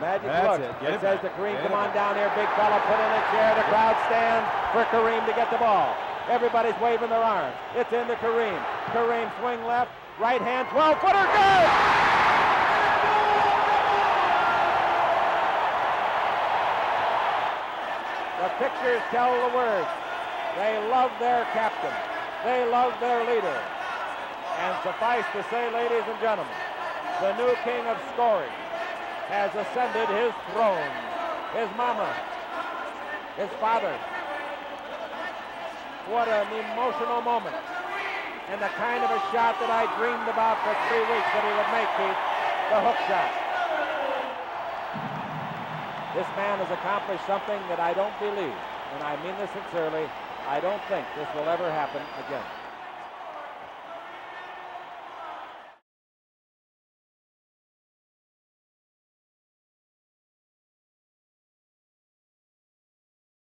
Magic look. It says to Kareem, come on down here, big fella, put in a chair. The crowd stands for Kareem to get the ball. Everybody's waving their arms. It's in to Kareem. Kareem swing left, right hand, 12-footer, good! The pictures tell the words. They love their captain. They love their leader. And suffice to say, ladies and gentlemen, the new king of scoring has ascended his throne. His mama, his father. What an emotional moment. And the kind of a shot that I dreamed about for 3 weeks that he would make, Keith, the hook shot. This man has accomplished something that I don't believe, and I mean this sincerely, I don't think this will ever happen again.